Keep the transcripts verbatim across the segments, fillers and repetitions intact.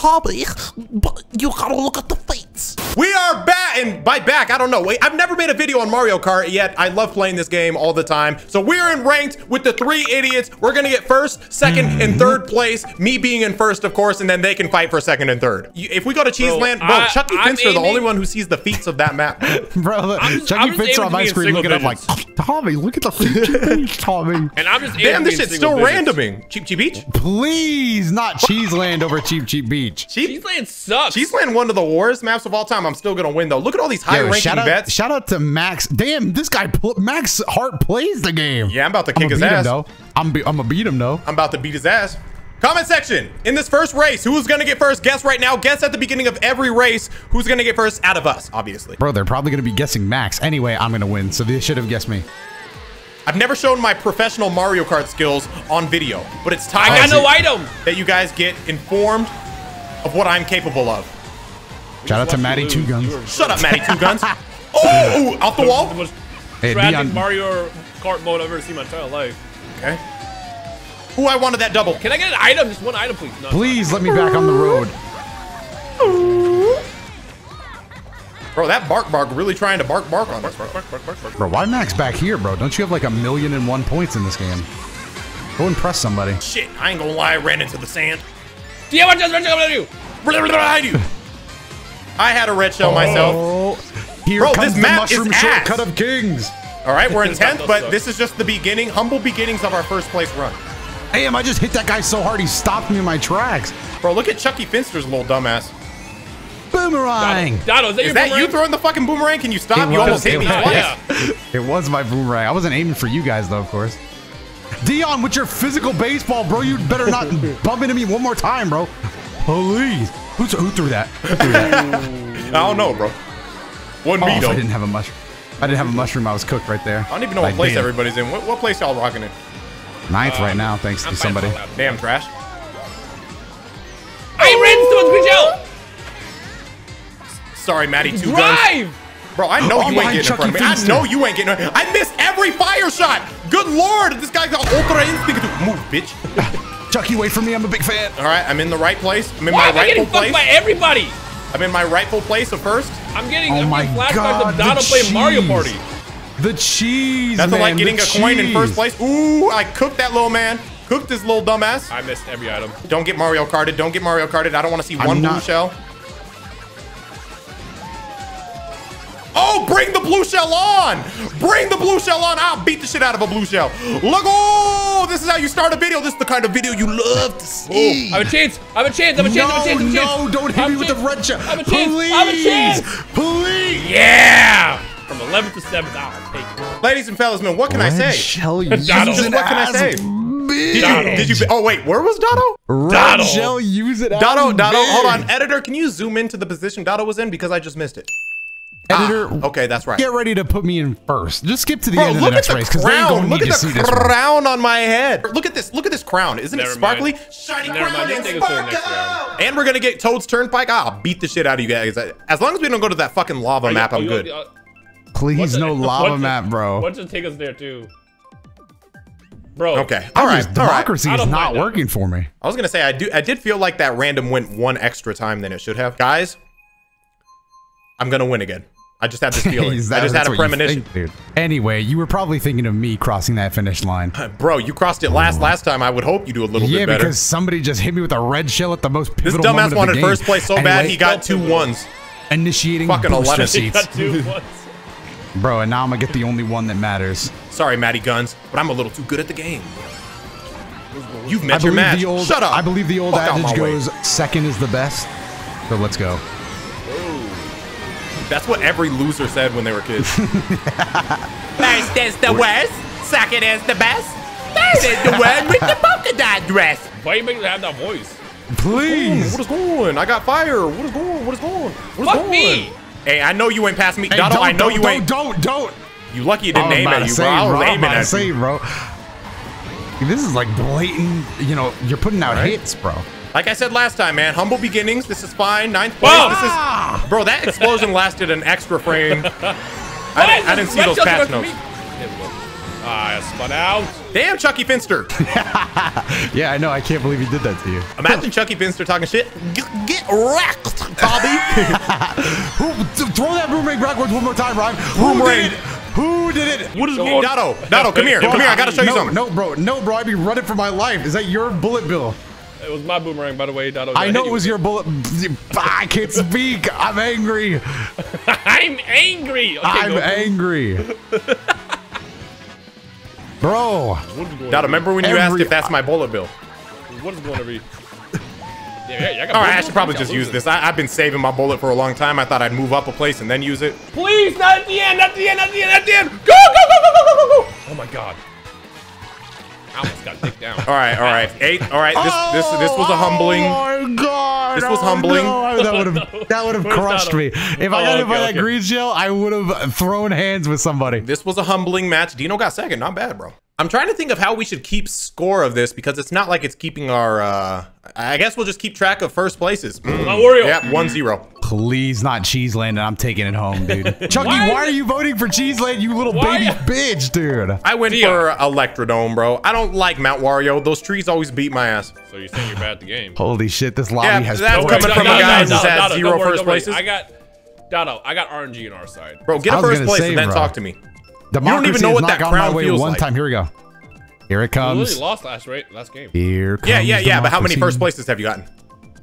Tommy, but you gotta look at the fates. We are back, and by back, I don't know. Wait, I've never made a video on Mario Kart yet. I love playing this game all the time. So we're in ranked with the three idiots. We're gonna get first, second, mm-hmm. and third place. Me being in first, of course, and then they can fight for second and third. If we go to Cheeseland, bro, bro I, Chuckie I'm Finster, aiming. the only one who sees the feats of that map. Bro, I'm, Chuckie I'm Finster on my screen looking up like, Tommy, look at the feats, Tommy. And I'm just damn, this shit's still digits. randoming. Cheep Cheep Beach? Please, not Cheeseland over Cheep Cheep Beach. Cheep? Cheeseland sucks. Cheeseland, one of the worst maps of all time. I'm still gonna win though. Look at all these high-ranking yeah, vets. Shout out to Max. Damn, this guy Max Hart plays the game. Yeah, I'm about to kick his ass. Him, I'm be I'm gonna beat him though. I'm about to beat his ass. Comment section, in this first race, who's gonna get first? Guess right now, guess at the beginning of every race, who's gonna get first out of us, obviously. Bro, they're probably gonna be guessing Max. Anyway, I'm gonna win, so they should have guessed me. I've never shown my professional Mario Kart skills on video, but it's time I got no item. that you guys get informed of what I'm capable of. Shout out to Matty Two Guns. Shut up, Matty Two Guns. Oh, off the wall. The most hey, tragic Mario Kart mode I've ever seen in my entire life. Okay. Ooh, I wanted that double. Can I get an item? Just one item, please. No, please let me back on the road. Bro, that bark bark really trying to bark bark on us, bro. Bro, why Max back here, bro? Don't you have like a million and one points in this game? Go impress somebody. Shit, I ain't gonna lie. I ran into the sand. Yeah, watch this. Red shell behind you. Behind you. I had a red shell oh, myself. Here bro, comes this map the mushroom is shortcut ass. of kings. All right, we're in tenth, but suck. this is just the beginning. Humble beginnings of our first place run. Damn, I just hit that guy so hard he stopped me in my tracks. Bro, look at Chuckie Finster's little dumbass. Boomerang! Dotto, is that, is your that you throwing the fucking boomerang? Can you stop? It you was, almost hit me twice. It was my boomerang. I wasn't aiming for you guys, though, of course. Dion, with your physical baseball, bro, you better not bump into me one more time, bro. Please. Who threw that? Who threw that? I don't know, bro. One beat, though. I didn't have a mushroom. I didn't have a mushroom. I was cooked right there. I don't even know like, what place damn. everybody's in. What, what place y'all rocking in? Ninth uh, right now, thanks I'm to somebody. Damn trash. I ran into a gel. Sorry, Matty Two Drive! Guns. Bro, I know oh, you ain't getting Chuckie in front of me. Finster. I know you ain't getting in I missed every fire shot. Good Lord, this guy got ultra instinct. Move, bitch. Chuckie, wait for me. I'm a big fan. All right, I'm in the right place. I'm in Why my am rightful I getting place. Fucked by everybody? I'm in my rightful place of first. I'm getting oh my flashbacks of Dotto playing Mario Party. The cheese, That's man, like getting a cheese. coin in first place. Ooh, I cooked that little man. Cooked this little dumbass. I missed every item. Don't get Mario Karted. Don't get Mario Karted. I don't want to see I'm one not. blue shell. Oh, bring the blue shell on. Bring the blue shell on. I'll beat the shit out of a blue shell. Look, oh, this is how you start a video. This is the kind of video you love to see. I have a chance. I have a chance. I have a chance. I have a chance. No, chance. no, don't hit I'm me with chance. the red shell. I have a chance. Please. I have a chance. Please. Yeah. From eleventh to seventh, I'll take it. Ladies and fellas, man, what can Red I say? Shell uses an what can I say? Did you, did you? Oh wait, where was Dotto? Red shell use it. Dotto, Dotto, hold on, editor, can you zoom into the position Dotto was in because I just missed it? Editor, ah, okay, that's right. Get ready to put me in first. Just skip to the Bro, end of the next the race because they're going to need to see this. Look at the crown on my head. Look at this. Look at this crown. Isn't Never it sparkly? Mind. Shiny Never crown mind. and sparkle. And we're gonna get Toad's Turnpike. I'll beat the shit out of you guys. As long as we don't go to that fucking lava Are map, you, I'm good. You, uh, Please, no lava map, bro. Why don't you take us there, too? Bro. Okay. All right. Democracy is not working for me. I was going to say, I do. I did feel like that random went one extra time than it should have. Guys, I'm going to win again. I just had this feeling. that, I just had a premonition. You think, anyway, you were probably thinking of me crossing that finish line. Bro, you crossed it last last time. I would hope you do a little yeah, bit better. Yeah, because somebody just hit me with a red shell at the most pivotal moment of the game. This dumbass wanted first place so bad he got two ones. Initiating fucking eleven seats. Bro, and now I'm gonna get the only one that matters. Sorry, Matty Guns, but I'm a little too good at the game. You've met your match. Old, Shut up. I believe the old Fuck adage goes, way. second is the best. So let's go. Whoa. That's what every loser said when they were kids. First is the worst. Second is the best. Third is the one with the polka dot dress. Why you making me have that voice? Please. What is going? What is going? I got fire. What is going? What is going? What is Fuck going? me. Hey, I know you ain't past me. Hey, Dotto, I know don't, you don't, ain't. Don't, don't, don't. You lucky you didn't aim at you, bro. I was aiming at you, bro. This is like blatant, you know, you're putting out right. hits, bro. Like I said last time, man, humble beginnings. This is fine. Ninth place. Whoa. This is, bro, that explosion lasted an extra frame. I, didn't, I didn't see those pass notes. Ah, I spun out. Damn, Chuckie Finster. Yeah, I know. I can't believe he did that to you. Imagine Chuckie Finster talking shit. G get wrecked, Bobby. Throw that boomerang backwards one more time, Ryan. Boomerang. Who did it? What is going on? Dotto, Dotto, come here. Come here. I got to show no, you something. No, bro. No, bro. I'd be running for my life. Is that your bullet bill? It was my boomerang, by the way, Dotto. I know it was your bullet. I can't speak. I'm angry. I'm angry. Okay, I'm angry. Bro. Dotto, remember when you Every, asked if that's my bullet bill? What is going to be? Yeah, yeah, I got All right, I should probably just use this. I, I've been saving my bullet for a long time. I thought I'd move up a place and then use it. Please, not at the end, not at the end, not at the end, not at the end. Go, go, go, go, go, go, go, go. Oh, my God. I almost got dicked down. All right, all right. Eight, all right. This, oh, this, this was a humbling. Oh, my God. This was humbling. Oh, no. That would have that would have crushed me. If oh, I got hit okay, by that okay. green shell, I would have thrown hands with somebody. This was a humbling match. Dino got second. Not bad, bro. I'm trying to think of how we should keep score of this because it's not like it's keeping our, uh, I guess we'll just keep track of first places. Mm. Mount Wario. Yeah, one zero. Please not Cheeseland, and I'm taking it home, dude. Chuckie, why, why are you voting for Cheeseland, you little why? baby bitch, dude? I went Dion. for Electrodome, bro. I don't like Mount Wario. Those trees always beat my ass. So you're saying you're bad at the game. Holy shit, this lobby yeah, has- that's coming no, from no, a guy no, who's no, had no, zero worry, first places. I got, Dotto, I got R N G on our side. Bro, get a first place say, and then bro. talk to me. Democracy you don't even know what that crown way feels one like. time. Here we go. Here it comes. We literally lost last right last game. Here comes yeah, yeah, yeah. Democracy. But how many first places have you gotten?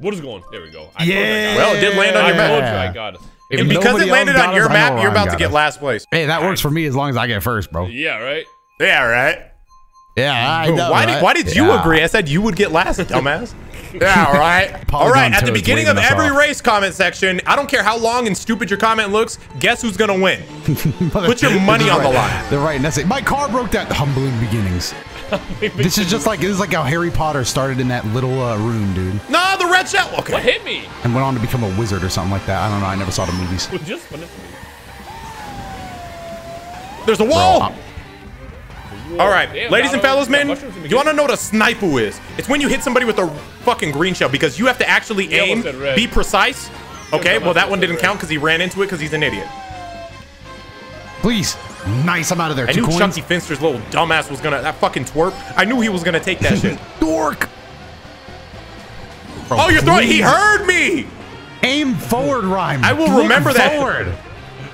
What is going? There we go. I yeah. Well, it did land on your map. I got it. And because it landed on your map, you're about to get last place. Hey, that works for me as long as I get first, bro. Yeah, right. Yeah, right. Yeah, I know, why, right? did, why did you yeah. agree? I said you would get last, dumbass. Yeah, all right. All right, at the beginning of every race comment section, I don't care how long and stupid your comment looks, guess who's going to win? Put your money on right. the line. They're right. That's it. My car broke down. Humbling beginnings. This is just like, this is like how Harry Potter started in that little uh, room, dude. No, the red shell. Okay. What hit me? And went on to become a wizard or something like that. I don't know. I never saw the movies. Just There's a wall. Bro, Whoa, all right, damn, ladies and fellas, men, you want to know what a sniper is? It's when you hit somebody with a fucking green shell because you have to actually yeah, aim, be precise. Okay, well, that one didn't red. count because he ran into it because he's an idiot. Please. Nice, I'm out of there. I Two knew coins. Chuckie Finster's little dumbass was going to, that fucking twerp. I knew he was going to take that shit. Dork. Bro, oh, you're throwing, he heard me. Aim forward, Rhyme. I will Look remember forward.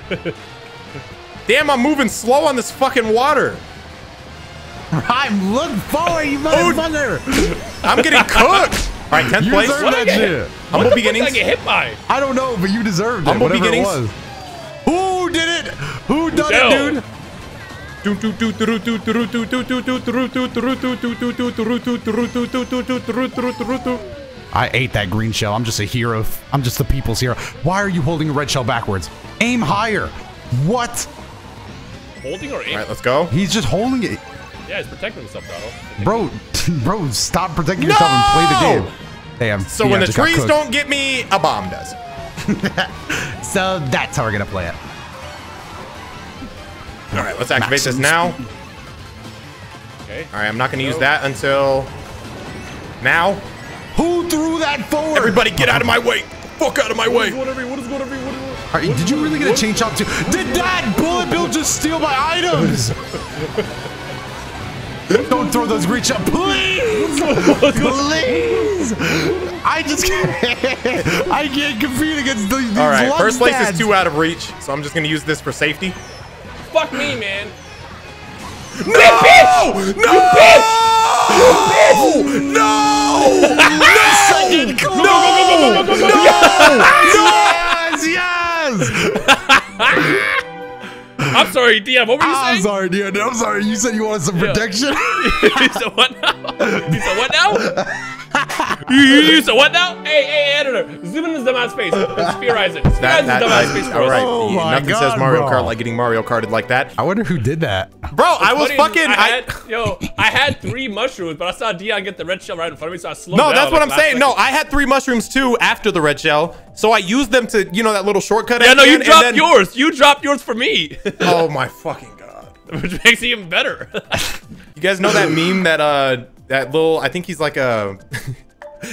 that. Damn, I'm moving slow on this fucking water. I'm looking forward, you motherfucker. I'm getting cooked. All right, tenth place. What that shit. Humble what beginnings. I get hit by. I don't know, but you deserved it. Humble whatever beginnings. It was. Who did it? Who done it, dude? I ate that green shell. I'm just a hero. I'm just the people's hero. Why are you holding a red shell backwards? Aim higher. What? Holding or aim? All right, let's go. He's just holding it. Yeah, he's protecting himself, Dotto. Bro, bro, stop protecting no! yourself and play the game. Damn. So yeah, when the trees don't get me, a bomb does. So that's how we're gonna play it. All right, let's activate Max. this now. Okay. All right, I'm not gonna no. use that until now. Who threw that forward? Everybody, get out of my way! Fuck out of my way! What is going on? What is going on? What is going on? All right, did you really get a chain shot too? Did that bullet bill just steal my items? Don't throw those green shell, please, please. I just can't. I can't compete against these. All right, lunch first place pads. is two out of reach, so I'm just gonna use this for safety. Fuck me, man. No! No! Bitch! No! You bitch! You bitch! No! No! Second! Go! Go! Go! Go! Go! Go! Go! Yes! Yes! I'm sorry, D M. What were you saying? I'm sorry, D M. I'm sorry. You said you wanted some yeah. protection. You said what now? You said what now? you, you, you said what now? Hey, hey, editor. Zoom in this dumbass space. Spherize it. Spherize that, that, this dumbass space for us. Right. Oh yeah, nothing God, says Mario bro. Kart like getting Mario Karted like that. I wonder who did that. Bro, it's I was fucking. I had, I, yo, I had three mushrooms, but I saw Dion get the red shell right in front of me, so I slowed no, down. No, that's what like I'm saying. Second. No, I had three mushrooms too after the red shell. So I used them to, you know, that little shortcut. Yeah, no, you dropped then, yours. You dropped yours for me. Oh my fucking God. Which makes it even better. You guys know that meme that, uh, that little, I think he's like a,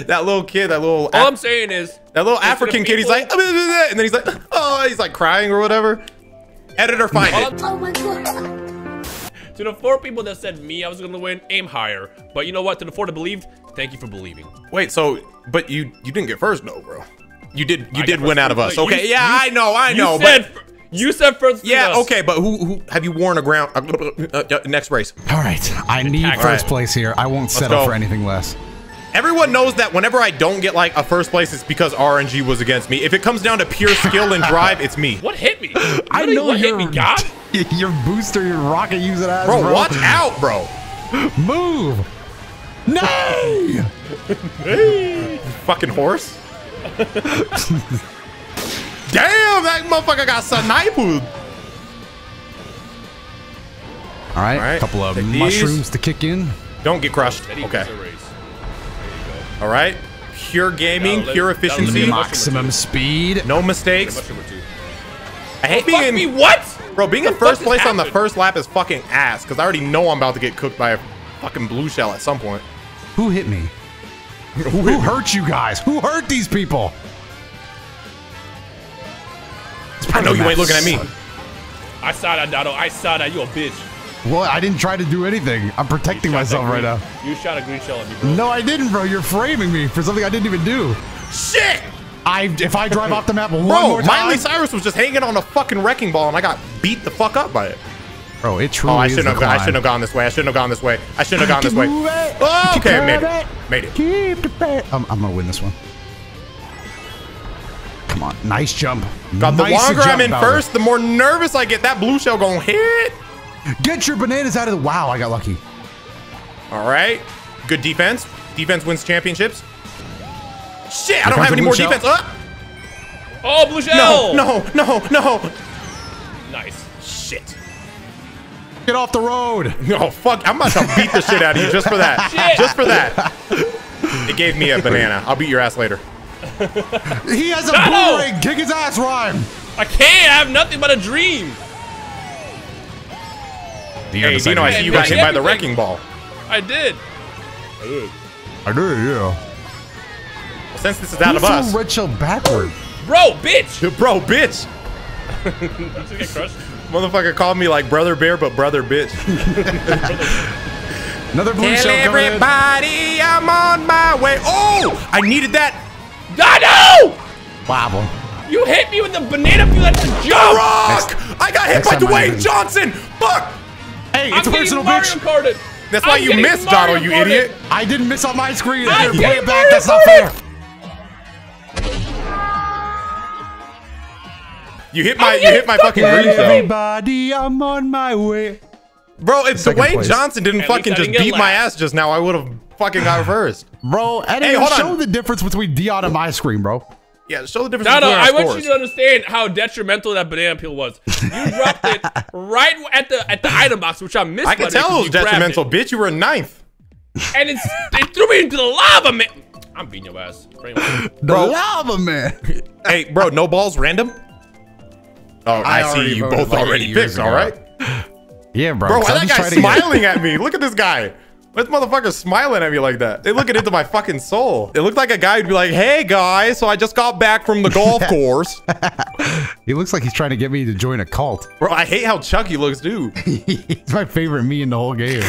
that little kid, that little. All I'm saying is. That little African kid, he's like, and then he's like, oh, he's like crying or whatever. Editor, find it. Oh my God. To the four people that said me, I was gonna win, aim higher. But you know what? To the four that believed, thank you for believing. Wait, so but you you didn't get first, no, bro. You did you I did win out of us. Okay, you, yeah, you, I know, I know. You said but you said first. Yeah, us. Okay, but who who have you worn a ground? Uh, uh, next race. All right, I need All first right. place here. I won't Let's settle go. for anything less. Everyone knows that whenever I don't get like a first place, it's because R N G was against me. If it comes down to pure skill and drive, it's me. What hit me? What I know what hit me, God. Your booster, your rocket user ass, bro. bro. Watch out, bro. Move. No. Hey. Fucking horse. Damn, that motherfucker got sniped. All right, All right. couple of Take mushrooms these. to kick in. Don't get crushed. Oh, okay. All right, pure gaming, no, pure efficiency, maximum speed, no mistakes. I hate oh, being in, me, what? Bro, being in first place happened? on the first lap is fucking ass, because I already know I'm about to get cooked by a fucking blue shell at some point. Who hit me? Who, hit Who hurt me? you guys? Who hurt these people? I know you ain't looking at me. I saw that, Dotto. I saw that. You a bitch. Well, I didn't try to do anything. I'm protecting myself right now. You shot a green shell at me, bro. No, I didn't, bro. You're framing me for something I didn't even do. Shit! I If I drive off the map one bro, more time... Bro, Miley Cyrus was just hanging on a fucking wrecking ball, and I got beat the fuck up by it. Bro, it truly oh, I shouldn't, have, I shouldn't have gone this way. I shouldn't have gone this way. I shouldn't have gone this way. Oh, okay, I made it. Made it. Keep the bat. I'm, I'm going to win this one. Come on. Nice jump. God, the nice longer jump, I'm in first, the more nervous I get. That blue shell going to hit. Get your bananas out of the... Wow, I got lucky. All right. Good defense. Defense wins championships. Shit, Here I don't have any more shell. defense. Uh. Oh, blue shell. No, no, no, no. Nice. Shit. Get off the road. No, fuck. I'm about to beat the shit out of you just for that. Shit. Just for that. It gave me a banana. I'll beat your ass later. He has a no. blue ring. Kick his ass, Rhyme. I can't. I have nothing but a dream. Hey, Dino, you know, I see you got hit by the wrecking ball. I did. I did. I did, yeah. Well, since this is out of us. Red shell backward. Bro, bitch. Bro, bitch. Did you get crushed? Motherfucker called me like brother bear, but brother bitch. Another blue shell coming in. Everybody, I'm on my way. Oh, I needed that. Dotto! Wobble. You hit me with the banana peel at the jump. Rock! Next, I got hit by Dwayne Johnson. Fuck. Hey, it's I'm personal, bitch. Carded. That's why I'm you missed, Dotto, you idiot. I didn't miss on my screen. I didn't play it back. That's not fair. You hit my, you hit my fucking green though. Everybody, I'm on my way. Bro, if Dwayne Johnson didn't fucking just beat my ass just now, I would have fucking got first. Bro, I didn't show the difference between Dion and my screen, bro. Yeah, show the difference. No, no, I scores. want you to understand how detrimental that banana peel was. You dropped it right at the at the item box, which I missed. I can tell it was detrimental, it. bitch. You were ninth. And it's it threw me into the lava, man. I'm beating your ass, bro. Lava, man. Hey, bro, no balls, random. Oh, I, I see you both like already picked. All right. Yeah, bro. Bro, why that guy's smiling at me? Look at this guy. This motherfucker's smiling at me like that. They looking into my fucking soul. It looked like a guy who'd be like, "Hey guys, so I just got back from the golf course." He looks like he's trying to get me to join a cult. Bro, I hate how Chuckie looks, dude. He's my favorite me in the whole game.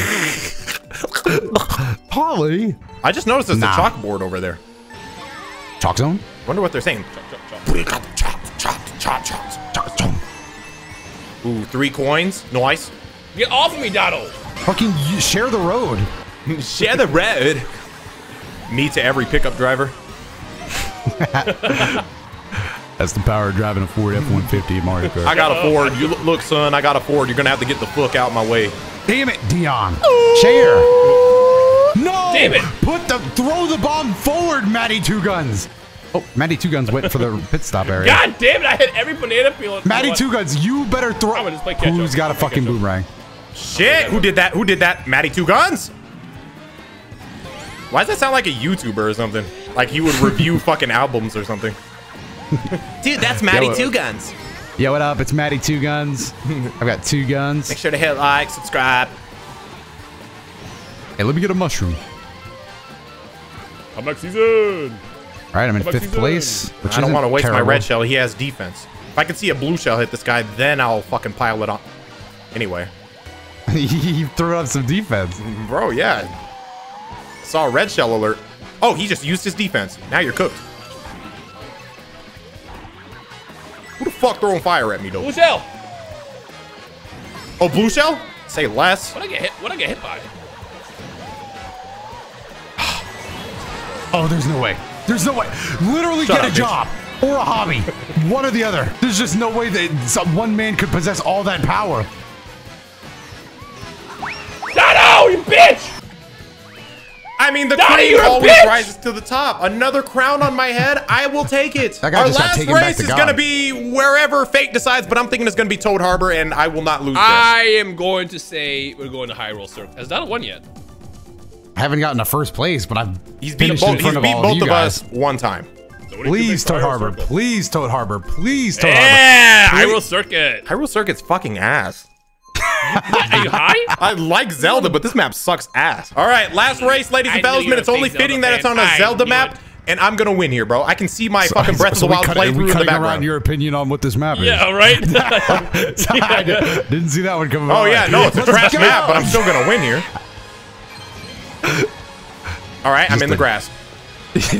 Polly, I just noticed there's nah. a chalkboard over there. Chalk zone? Wonder what they're saying. Chop, chop, chop, chop, chop, chop, chop, chop. Ooh, three coins. Nice. Get off of me, Dotto. Fucking share the road. Share the road. Me to every pickup driver. That's the power of driving a Ford F one fifty at Mario Kart. I got a Ford. You look, son, I got a Ford. You're going to have to get the fuck out of my way. Damn it, Dion. Ooh. Share. No. Damn it. Put the, throw the bomb forward, Matty Two Guns. Oh, Matty Two Guns went for the pit stop area. God damn it. I hit every banana peel. Matty Two Guns, you better throw. I'm gonna just play catch Who's up. got a fucking boomerang? Shit, who did that? Who did that? Matty Two Guns? Why does that sound like a YouTuber or something? Like he would review fucking albums or something. Dude, that's Matty Yo, Two Guns. Yo, what up? It's Matty Two Guns. I've got two guns. Make sure to hit like, subscribe. Hey, let me get a mushroom. Comeback season. All right, I'm in Comeback fifth season. place. Which I don't want to waste terrible. my red shell. He has defense. If I can see a blue shell hit this guy, then I'll fucking pile it on. Anyway. He threw up some defense. Bro, yeah. Saw a red shell alert. Oh, he just used his defense. Now you're cooked. Who the fuck throwing fire at me, though? Blue shell. Oh, blue shell? Say less. What'd I get hit, what'd I get hit by? Oh, there's no way. There's no way. Literally Shut get up, a job bitch. Or a hobby. One or the other. There's just no way that some, one man could possess all that power. Dotto, you bitch! I mean, the Dotto, cream always rises to the top. Another crown on my head, I will take it. Our last race is going to be wherever fate decides, but I'm thinking it's going to be Toad Harbor, and I will not lose this. I am going to say we're going to Hyrule Circuit. Has Dotto won yet? I haven't gotten to first place, but I've he's beat both, he's of, beat both of, of us one time. So please, Toad Harbor, please, Toad Harbor. Please, Toad yeah, Harbor. Yeah, Hyrule Circuit. Hyrule Circuit's fucking ass. Are you high? I like Zelda, but this map sucks ass. All right, last race, ladies and fellas. It's only fitting Zelda that it's on a I Zelda map, it. and I'm going to win here, bro. I can see my so, fucking Breath so of the Wild playthrough in the background. Around your opinion on what this map is. Yeah, right? I didn't see that one coming Oh, yeah, no, it's a trash map, but I'm still going to win here. All right, just I'm in the, the grass. this,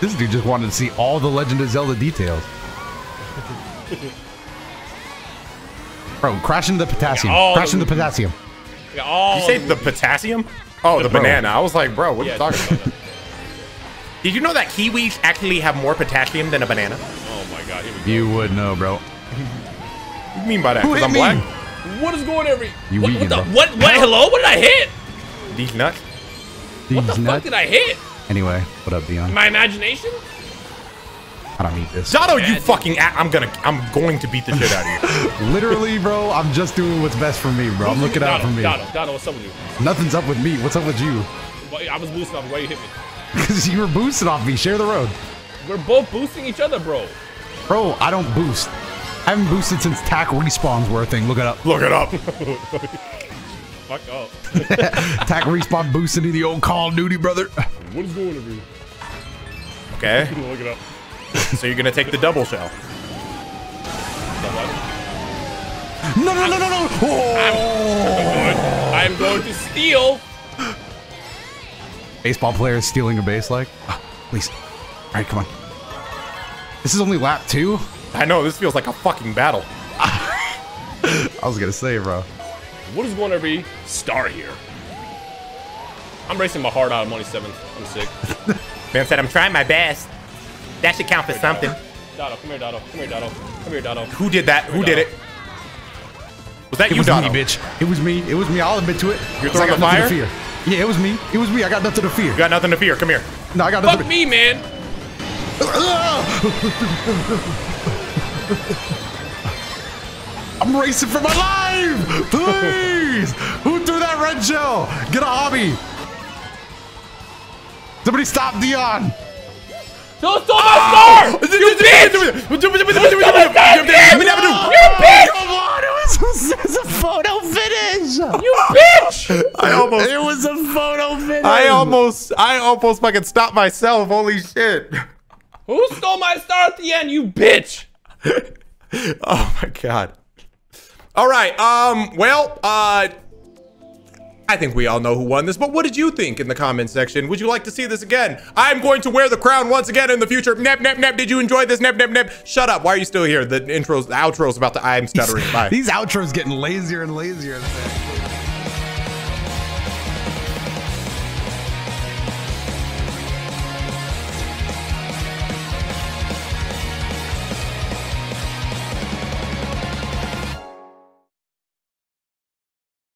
this dude just wanted to see all the Legend of Zelda details. Bro, crash into the potassium. Crash into the potassium. Did you say the potassium? Oh, the bro. banana. I was like, bro, what yeah, are you talking about? Did you know that kiwis actually have more potassium than a banana? Oh my god, here we go. You would know, bro. What do you mean by that? Because I'm me? black? What is going every... You what, vegan, what, the, what, what? Hello? What did I hit? These nuts. These what the nuts? fuck did I hit? Anyway, what up, Dion? My imagination? I don't need this. Dotto, you Imagine. fucking a I'm gonna I'm going to beat the shit out of you. Literally, bro, I'm just doing what's best for me, bro. Who's I'm looking out Dotto, for me. Dotto, Dotto, what's up with you? Nothing's up with me. What's up with you? I was boosting off. Why you hit me? Because you were boosting off me. Share the road. We're both boosting each other, bro. Bro, I don't boost. I haven't boosted since Tack respawns were a thing. Look it up. Look it up. Fuck up. Tack respawn boosting to the old Call of Duty, brother. What is going on over here? Okay. Look it up. So you're gonna take the double shell. No, no, no, no, no! Oh. I'm, I'm going to steal. Baseball player is stealing a base leg. Oh, please. All right, come on. This is only lap two. I know. This feels like a fucking battle. I was gonna say, bro. What is going to be star here? I'm racing my heart out. I'm only seventh. I'm sick. Man said I'm trying my best. That should count for here, something. Dotto, come here, Dotto. Come here, Dotto. Come here, Dotto. Who did that? Here, Who Dotto. did it? Was that it you, was Dotto? Me, bitch. It was me. It was me. I'll admit to it. You're throwing I got nothing to fear. Yeah, it was me. It was me. I got nothing to fear. You got nothing to fear. Come here. No, I got nothing. Fuck me, man. I'm racing for my life. Please. Who threw that red shell? Get a hobby. Somebody stop Dion. Don't stole my star! You bitch! You bitch! Come on, it was, it was a photo finish! You bitch! I almost... It was a photo finish! I almost... I almost fucking stopped myself, holy shit! Who stole my star at the end, you bitch? Oh my god. Alright, um, well, uh... I think we all know who won this, but what did you think in the comment section? Would you like to see this again? I'm going to wear the crown once again in the future. Nep, nep, nep. Did you enjoy this? Nep, nep, nep. Shut up. Why are you still here? The intros, the outros about the I'm stuttering. Bye. These outros getting lazier and lazier.